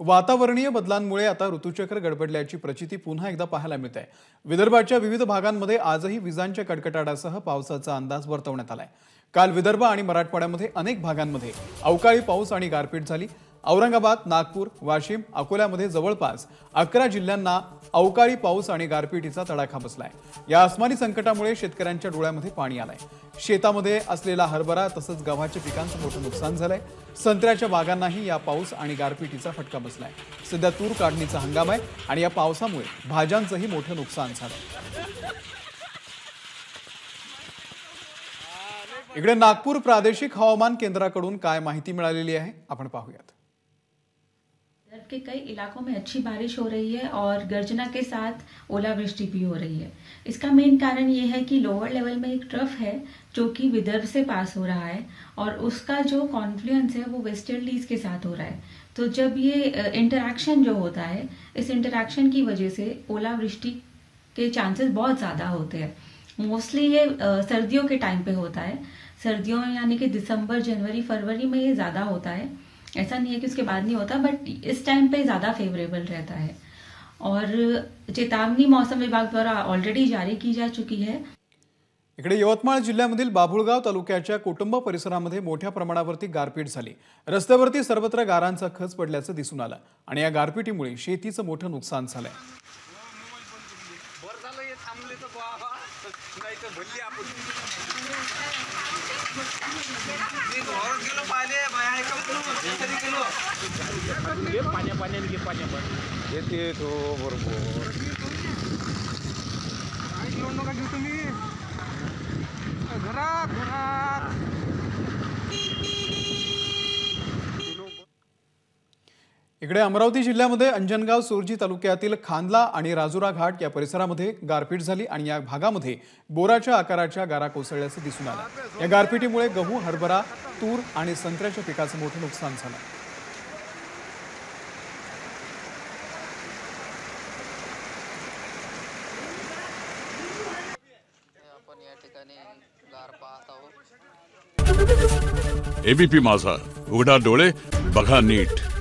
वातावरणीय बदलांमुळे आता ऋतुचक्र गडबडल्याची प्रचिती पुन्हा एकदा पाहायला मिळते आहे। विदर्भाच्या विविध भागांमध्ये आजही विजांच्या कडकडाटासह पावसाचा अंदाज वर्तवण्यात आलाय। काल विदर्भ आणि मराठवाड्यामध्ये अनेक भागांमध्ये अवकाळी पाऊस आणि गारपीट झाली। औरंगाबाद, नागपूर, वाशिम, अकोल्यामध्ये जवळपास 11 जिल्ह्यांना अवकाळी पाऊस आणि गारपीटीचा तडाखा बसलाय। या अस्मानी संकटामुळे शेतकऱ्यांच्या डोळ्यामध्ये पाणी आलंय। शेतामध्ये असलेला हरभरा तसंच गव्हाच्या पिकांचं मोठं नुकसान झालंय। संत्र्याच्या बागांनाही या पाऊस आणि गारपीटीचा फटका बसलाय। सध्या तूर काढणीचा हंगाम आहे आणि या पावसामुळे भाज्यांचंही मोठं नुकसान झालं। इकडे नागपूर प्रादेशिक हवामान केंद्राकडून काय माहिती मिळालेली आहे आपण पाहूयात। के कई इलाकों में अच्छी बारिश हो रही है और गर्जना के साथ ओलावृष्टि भी हो रही है। इसका मेन कारण ये है कि लोअर लेवल में एक ट्रफ है जो कि विदर्भ से पास हो रहा है और उसका जो कॉन्फ्लुएंस है वो वेस्टर्लीज के साथ हो रहा है। तो जब ये इंटरैक्शन जो होता है, इस इंटरैक्शन की वजह से ओलावृष्टि के चांसेस बहुत ज़्यादा होते हैं। मोस्टली ये सर्दियों के टाइम पे होता है। सर्दियों में यानी कि दिसंबर, जनवरी, फरवरी में ये ज़्यादा होता है। ऐसा नहीं है कि उसके बाद नहीं होता, बट इस टाइम पे ज़्यादा फेवरेबल रहता है और चेतावनी मौसम विभाग द्वारा ऑलरेडी जारी की जा चुकी है। इकडे यवतमाळ जिल्ह्यामधील बाभुळगाव तालुक्याच्या कोटुंबा परिसरामध्ये मोठ्या प्रमाणावरती गारपीट झाली। रस्त्यावरती सर्वत्र गारांचा खच पडल्याचं दिसून आलं आणि या गारपीटीमुळे शेतीचं मोठं नुकसान झालंय। इकडे अमरावती जिल्ह्यामध्ये अंजनगाव सुरजी तालुक्यातील खांदला आणि राजुरा घाट या परिसरामध्ये गारपीट झाली आणि या भागामध्ये बोराच्या आकाराच्या गारा कोसळल्याचं दिसून आलं। या गारपीटीमुळे गहू, हरभरा, तूर आणि संत्र्याच्या पिकाचं मोठं नुकसान झालं। ABP माझा, उघडा डोळे बघा नीट।